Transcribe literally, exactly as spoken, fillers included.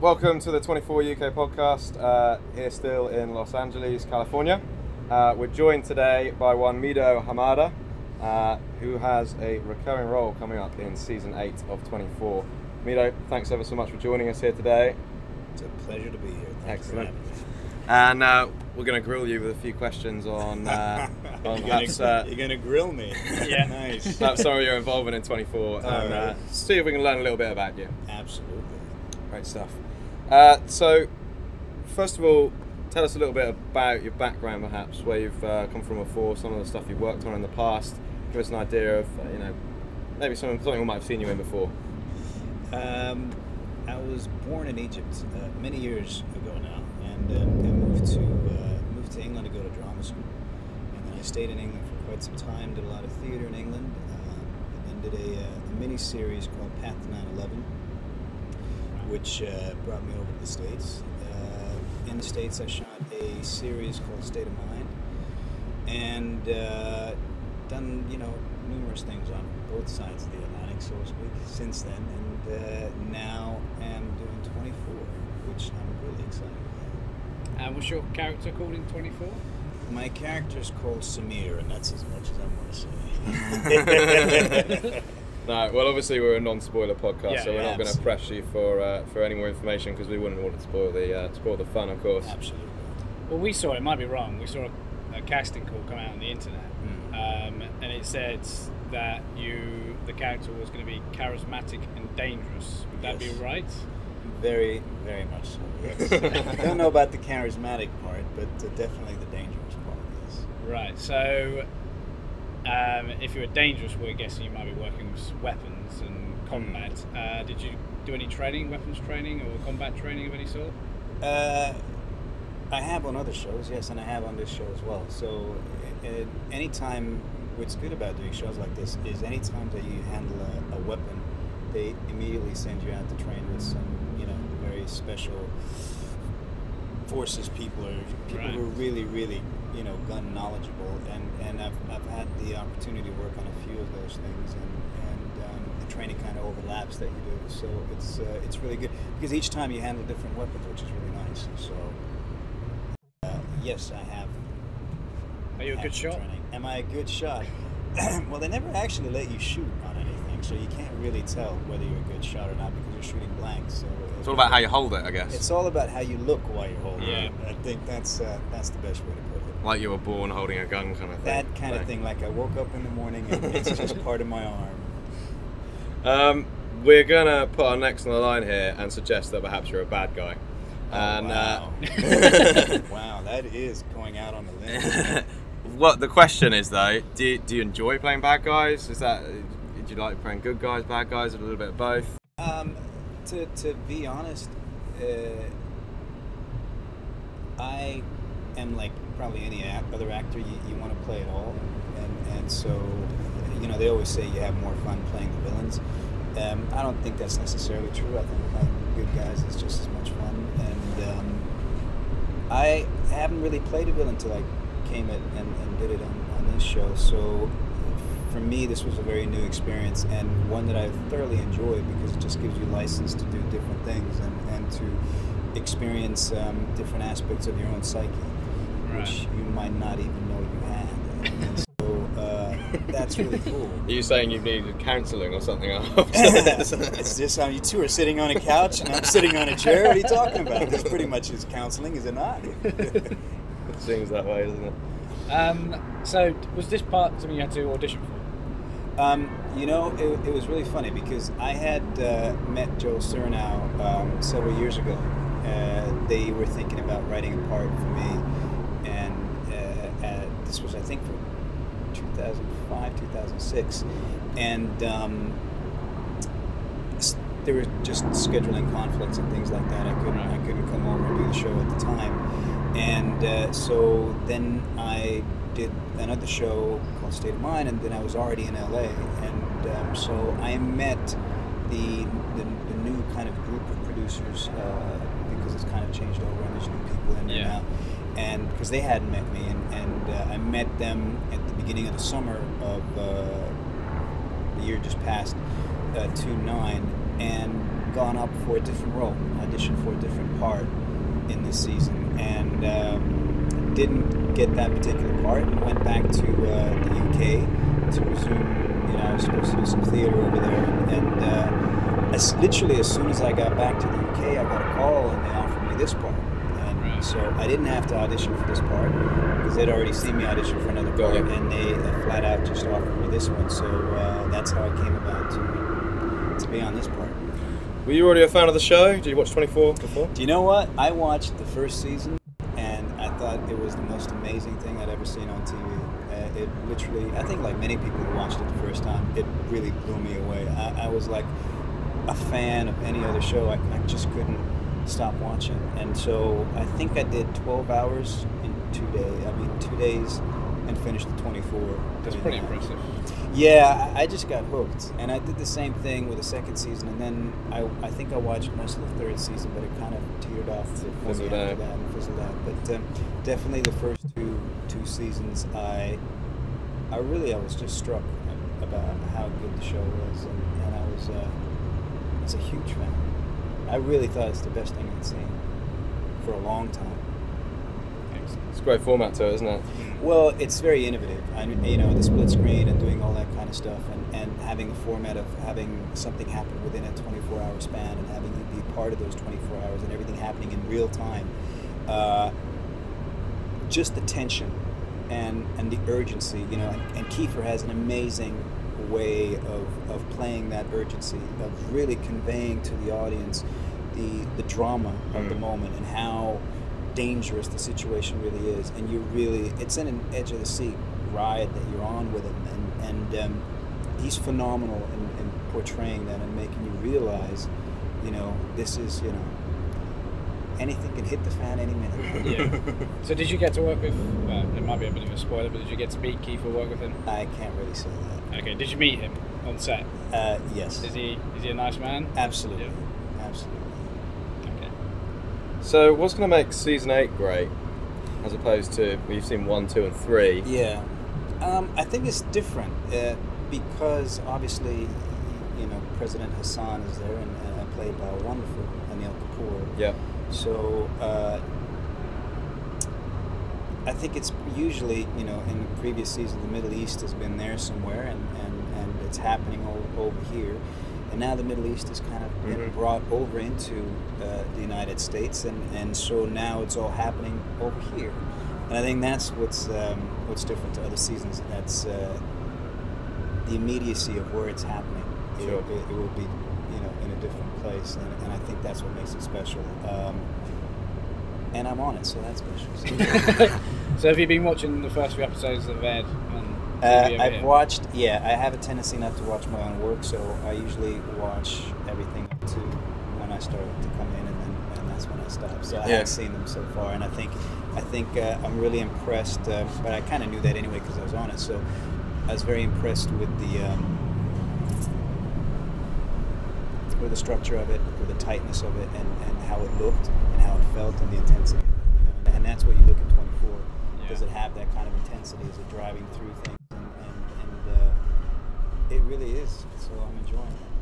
Welcome to the twenty-four U K Podcast, uh, here still in Los Angeles, California. Uh, we're joined today by one Mido Hamada, uh, who has a recurring role coming up in Season eight of twenty-four. Mido, thanks ever so much for joining us here today. It's a pleasure to be here. Thanks Excellent. And uh, we're going to grill you with a few questions on... Uh, on you're going uh, to grill me? Yeah. Nice. Perhaps some of your involvement in twenty-four, and right. uh, see if we can learn a little bit about you. Absolutely. Great stuff. Uh, so, first of all, tell us a little bit about your background, perhaps where you've uh, come from before, some of the stuff you've worked on in the past. Give us an idea of, uh, you know, maybe something, something we might have seen you in before. Um, I was born in Egypt uh, many years ago now, and uh, I moved to uh, moved to England to go to drama school, and then I stayed in England for quite some time. Did a lot of theater in England, uh, and then did a, a mini series called Path to nine eleven. Which uh, brought me over to the States. Uh, in the States, I shot a series called State of Mind, and uh, done you know numerous things on both sides of the Atlantic, so to speak, since then. And uh, now I'm doing twenty-four, which I'm really excited about. And what's your character called in twenty-four? My character's called Samir, and that's as much as I want to say. No, well, obviously we're a non-spoiler podcast, yeah, so we're yeah, not going to press you for uh, for any more information because we wouldn't want to spoil the uh, spoil the fun, of course. Absolutely. Well, we saw it. Might be wrong. We saw a, a casting call come out on the internet, mm. um, and it said that you the character was going to be charismatic and dangerous. Would that yes. be right? Very, very much so. Yes. I don't know about the charismatic part, but uh, definitely the dangerous part. Yes. Right. So. Um, if you were dangerous, we're guessing you might be working with weapons and combat. Uh, did you do any training, weapons training or combat training of any sort? Uh, I have on other shows, yes, and I have on this show as well. So uh, any time, what's good about doing shows like this is any time that you handle a, a weapon, they immediately send you out to train with some, you know, very special forces people or people right. who are really, really... you know, gun knowledgeable, and, and I've, I've had the opportunity to work on a few of those things, and, and um, the training kind of overlaps that you do, so it's uh, it's really good, because each time you handle different weapons, which is really nice, so, uh, yes, I have. Are you a good shot? Training. Am I a good shot? Well, they never actually let you shoot on anything, so you can't really tell whether you're a good shot or not, because you're shooting blanks, so... It's all about how you hold it, I guess. It's all about how you look while you hold yeah. it. I think that's uh, that's the best way to put it. Like you were born holding a gun kind of thing. That kind like. of thing, like I woke up in the morning and it's just part of my arm. Um, we're going to put our necks on the line here and suggest that perhaps you're a bad guy. Oh, and, wow. Uh, wow, that is going out on a limb. What the question is though, do, do you enjoy playing bad guys? Is that, do you like playing good guys, bad guys, or a little bit of both? Um, to, to be honest, uh, I am like... probably any other actor, you, you want to play it all, and, and so, you know, they always say you have more fun playing the villains. Um, I don't think that's necessarily true. I think playing good guys is just as much fun, and um, I haven't really played a villain until I came it and, and did it on, on this show, so for me this was a very new experience, and one that I thoroughly enjoyed, because it just gives you license to do different things, and, and to experience um, different aspects of your own psyche. Right. Which you might not even know you had. And so uh, that's really cool. Are you saying you've needed counselling or something? It's just how you two are sitting on a couch and I'm sitting on a chair. What are you talking about? That's pretty much his counselling, is it not? It seems that way, doesn't it? Um, so was this part something you had to audition for? Um, you know, it, it was really funny because I had uh, met Joel Surnow um, several years ago. Uh, they were thinking about writing a part for me. This was, I think, for two thousand five, two thousand six, and um, there were just scheduling conflicts and things like that. I couldn't, I couldn't come over and do the show at the time, and uh, so then I did another show called State of Mind, and then I was already in L A, and um, so I met the, the the new kind of group of producers uh, because it's kind of changed over, and there's new people in there yeah. now. And because they hadn't met me, and, and uh, I met them at the beginning of the summer of uh, the year just past, uh, two nine, and gone up for a different role, auditioned for a different part in this season, and um, didn't get that particular part. Went back to uh, the U K to resume. You know, I was supposed to do some theater over there, and uh, as literally as soon as I got back to the U K, I got a call and they offered me this part. And right. So I didn't have to audition for this part because they'd already seen me audition for another part, okay. and they uh, flat out just offered me this one. So uh, that's how I came about to to be on this part. Were you already a fan of the show? Did you watch twenty-four before? Do you know what? I watched the first season, and I thought it was the most amazing thing I'd ever seen on T V. Uh, it literally, I think like many people who watched it the first time, it really blew me away. I, I was like a fan of any other show. I, I just couldn't stop watching. And so I think I did twelve hours in two days. I mean, two days and finished the twenty-four. That's pretty impressive. Yeah, I just got hooked, and I did the same thing with the second season, and then I, I think I watched most of the third season, but it kind of teetered off to fizzled out. That and fizzled out. But um, definitely the first two two seasons, I I really I was just struck about how good the show was, and, and I was uh, I was a huge fan. I really thought it's the best thing I'd seen for a long time. It's a great format to it, isn't it? Well, it's very innovative. I mean, you know, the split screen and doing all that kind of stuff, and, and having the format of having something happen within a twenty-four hour span, and having you be part of those twenty-four hours, and everything happening in real time. Uh, just the tension and and the urgency, you know, and, and Kiefer has an amazing way of, of playing that urgency, of really conveying to the audience the, the drama of mm. the moment and how dangerous the situation really is, and you really, it's in an edge of the seat ride that you're on with him, and, and um, he's phenomenal in, in portraying that and making you realize, you know, this is, you know, anything can hit the fan any minute. Yeah. So did you get to work with, uh, it might be a bit of a spoiler, but did you get to meet Keith or work with him? I can't really say that. Okay, did you meet him on set? Uh, yes. Is he, is he a nice man? Absolutely, yeah. absolutely. So what's going to make season eight great, as opposed to we've seen one, two, and three? Yeah, um, I think it's different uh, because obviously, you know, President Hassan is there, and uh, played by a wonderful Anil Kapoor. Yeah. So uh, I think it's usually, you know, in the previous season, the Middle East has been there somewhere, and, and, and it's happening all over here. And now the Middle East is kind of mm-hmm. been brought over into uh, the United States, and, and so now it's all happening over here. And I think that's what's um, what's different to other seasons. That's uh, the immediacy of where it's happening. Sure. It, it, it will be, you know, in a different place, and, and I think that's what makes it special. Um, and I'm on it, so that's special. So have you been watching the first few episodes of Ed? Uh, I've watched, yeah, I have a tendency not to watch my own work, so I usually watch everything up to when I start to come in, and then and that's when I stop. So I yeah. haven't seen them so far, and I think I think uh, I'm really impressed, uh, but I kind of knew that anyway because I was on it, so I was very impressed with the um, with the structure of it, with the tightness of it, and, and how it looked, and how it felt, and the intensity. You know? and, and that's what you look at twenty-four. Yeah. Does it have that kind of intensity? Is it driving through things? It really is, so I'm enjoying it.